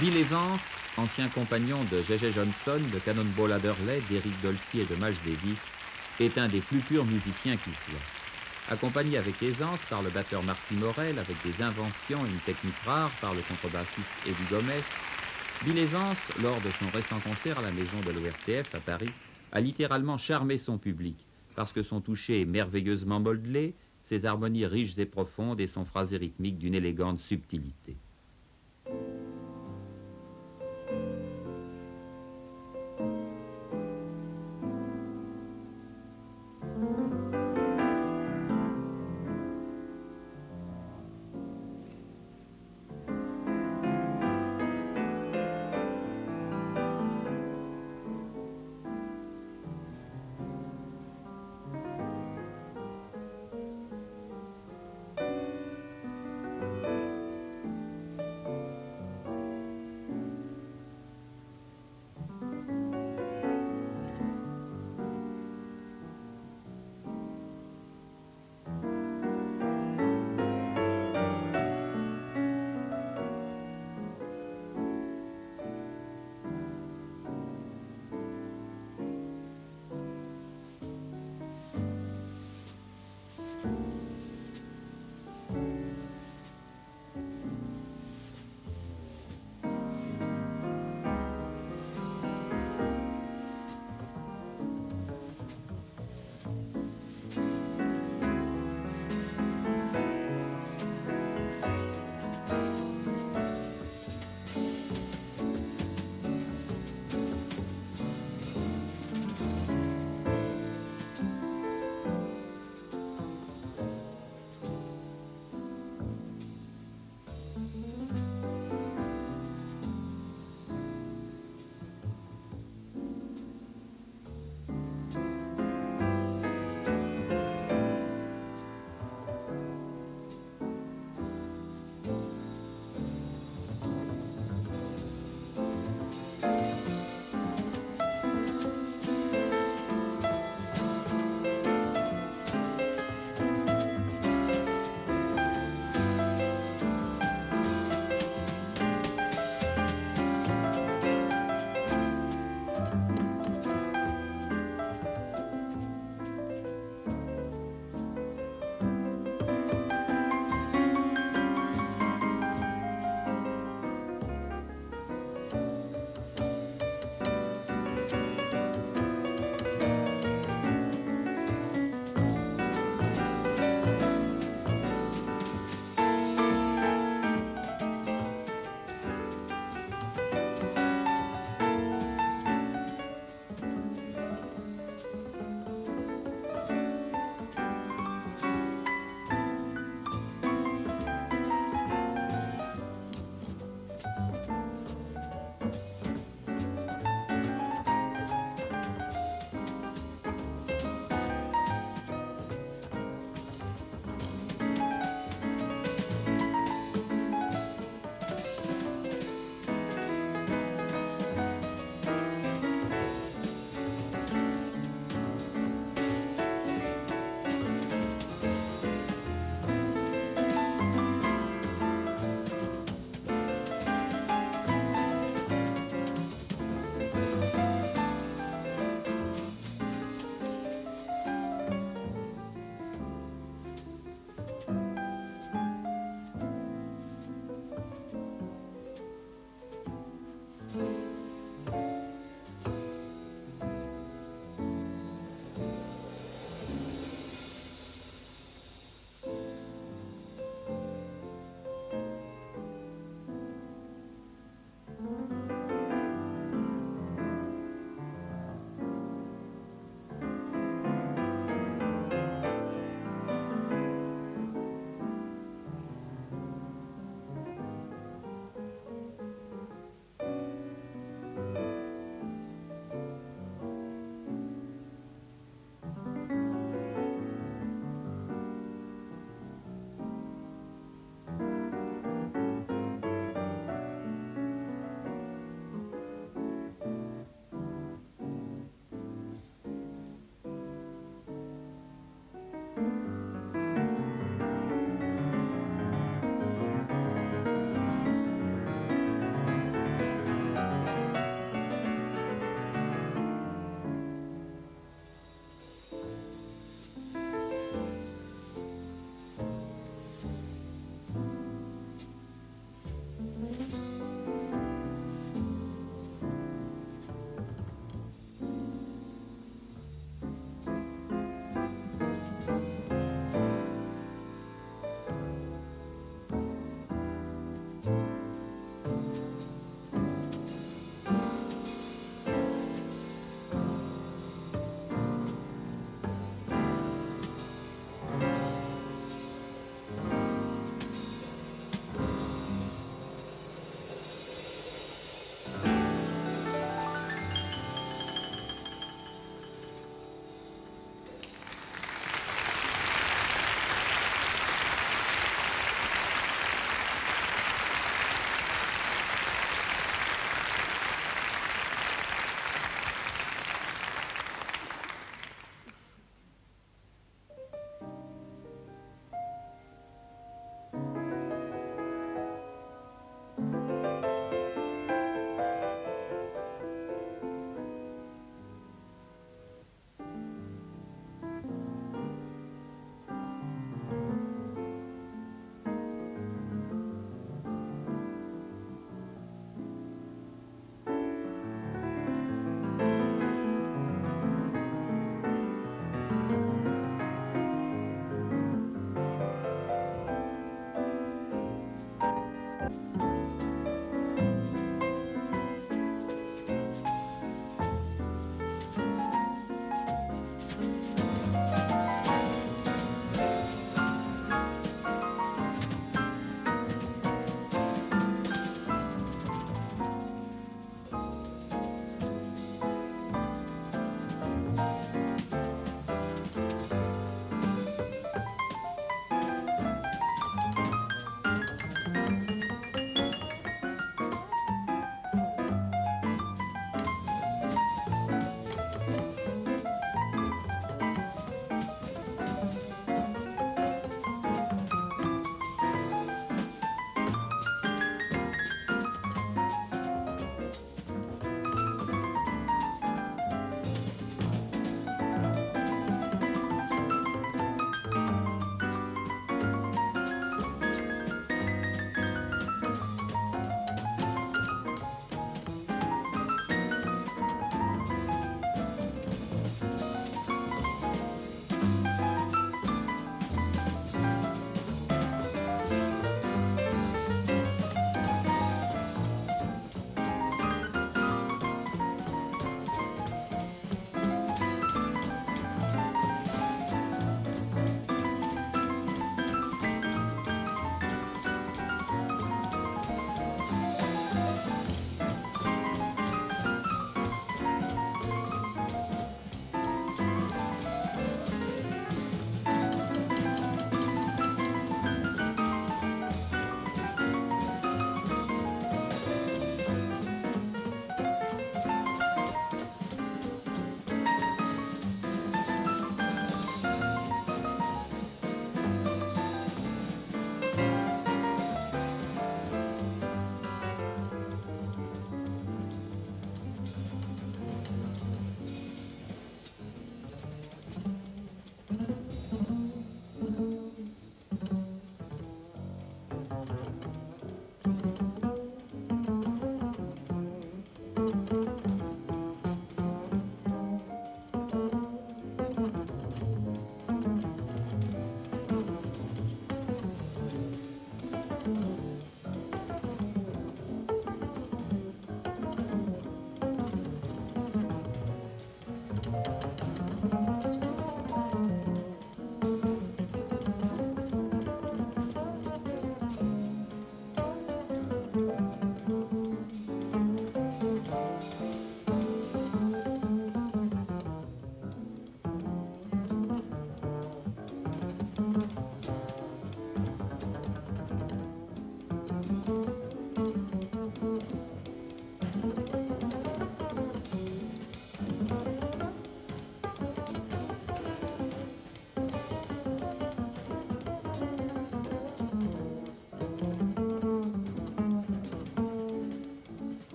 Bill Evans, ancien compagnon de J.J. Johnson, de Cannonball Adderley, d'Eric Dolphy et de Miles Davis, est un des plus purs musiciens qui soit. Accompagné avec aisance par le batteur Marty Morell, avec des inventions et une technique rare par le contrebassiste Eddie Gomez, Bill Evans, lors de son récent concert à la maison de l'ORTF à Paris, a littéralement charmé son public, parce que son toucher est merveilleusement modelé, ses harmonies riches et profondes et son phrasé rythmique d'une élégante subtilité.